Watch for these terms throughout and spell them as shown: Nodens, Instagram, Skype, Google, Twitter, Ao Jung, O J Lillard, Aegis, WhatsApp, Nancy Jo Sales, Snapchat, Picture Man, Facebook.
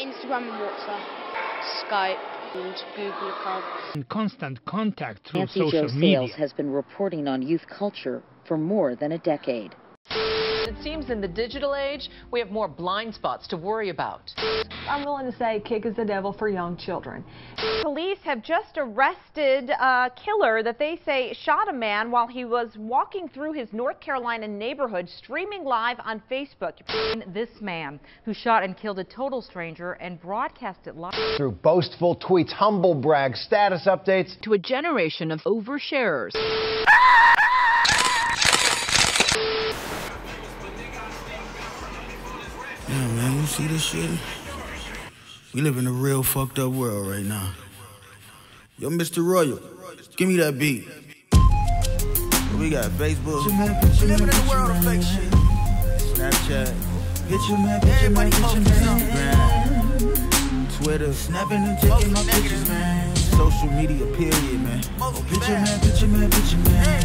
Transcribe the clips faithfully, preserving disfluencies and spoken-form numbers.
Instagram and WhatsApp, Skype and Google accounts. In constant contact through Nancy social media. Nancy Jo Sales has been reporting on youth culture for more than a decade. It seems in the digital age, we have more blind spots to worry about. I'm willing to say kick is the devil for young children. Police have just arrested a killer that they say shot a man while he was walking through his North Carolina neighborhood, streaming live on Facebook. This man who shot and killed a total stranger and broadcast it live. Through boastful tweets, humble brag, status updates. To a generation of oversharers. Damn, man, you see this shit? We live in a real fucked up world right now. Yo, Mister Royal, give me that beat. We got Facebook. We living in a world of fake shit. Snapchat. Get your map, everybody focused on Instagram. Twitter. Snapping and taking my pictures, man. Social media, period, man. Picture man, picture man, picture man.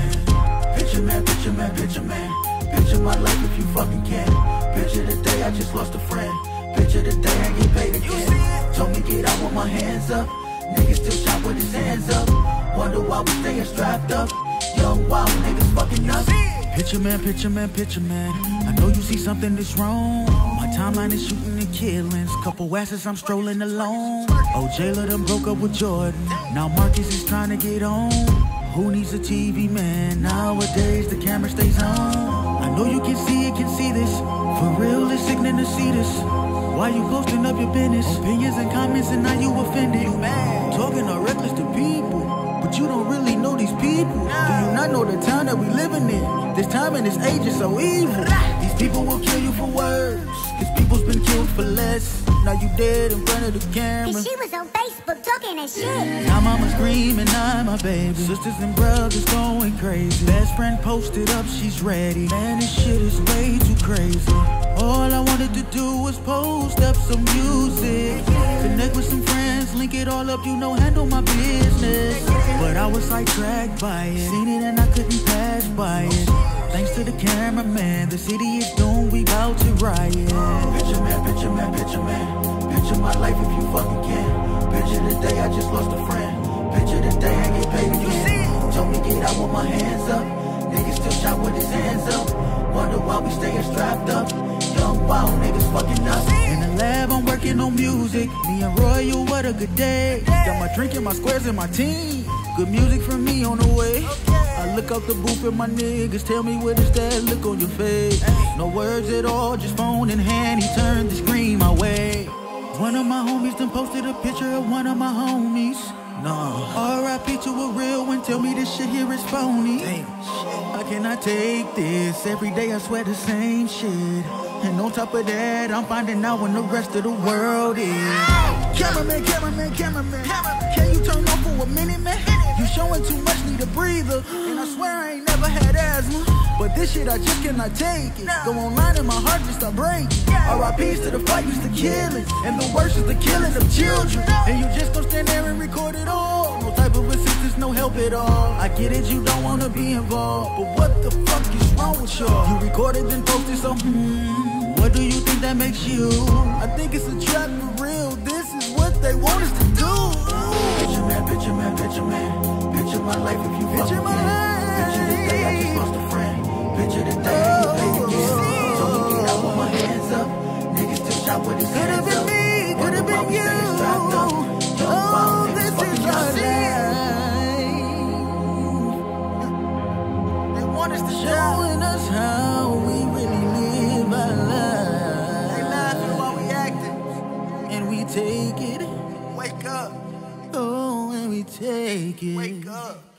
Picture man, picture man, picture man. Picture my life if you fucking can. Picture the day I just lost a friend. Picture the day I get paid again. Told me get out with my hands up. Niggas still shot with his hands up. Wonder why we staying strapped up. Young wild niggas fucking nuts. Picture man, picture man, picture man. I know you see something that's wrong. My timeline is shooting and killings. Couple asses I'm strolling alone. O J Lillard broke up with Jordan. Now Marcus is trying to get on. Who needs a T V man? Nowadays the camera stays on. I know you can see it, can see this. For real, it's sickening to see this. Why you posting up your business? Opinions and comments and now you offended. You mad. Talking all reckless to people. But you don't really know these people. No. Do you not know the time that we living in? This time and this age is so evil. These people will kill you for words. Cause people's been killed for less. Now you dead in front of the camera. Cause she was on Facebook talking that shit. Now mama screaming, I'm my baby. Sisters and brothers going crazy. Best friend posted up, she's ready. Man, this shit is way too crazy. All I wanted to do was post up some music. Connect with some friends, link it all up, you know, handle my business. But I was sidetracked by it. Seen it and I couldn't pass by it. Thanks to the cameraman, the city is doomed, we bout to riot. Picture man, picture man, picture man. Picture my life if you fucking can. Picture the day I just lost a friend. Picture the day I get paid again. Told me get out with my hands up. Niggas still shot with his hands up. Wonder why we staying strapped up. Young wild niggas fucking us. In the lab I'm working on music. Me and Royal, what a good day. Got my drink and my squares and my team. Good music from me on the way. I look out the booth and my niggas tell me what is that look on your face. No words at all, just phone in hand. He turned the screen my way. One of my homies done posted a picture of one of my homies. No. R I P to a real one, tell me this shit here is phony. Damn. I cannot take this, every day I swear the same shit. And on top of that, I'm finding out when the rest of the world is. Ow! Cameraman, cameraman, cameraman, cameraman. Can you turn off for a minute, man? You showing too much, need a breather. And I swear I ain't never had asthma. But this shit I just cannot take it. Go online and my heart just start breaking. R I Ps to the fighters, the killings. And the worst is the killing of children. And you just gon' stand there and record it all. No type of assistance, no help at all. I get it, you don't wanna be involved. But what the fuck is wrong with y'all? You recorded and posted so hmm. What do you think that makes you? I think it's a trap for real. This is what they want us to do. Picture man, picture man, picture man. Picture my life if you fuck with me. Picture the day I just lost a friend. Picture the day I get paid again. Told me get out with my hands up. Niggas still shot with his hands up. Could have been me, could have been you. Oh, this is our life. They want us to showing us how we really live our life. They laughing while we acting, and we take it. Wake up. Oh, and we take it. Wake up.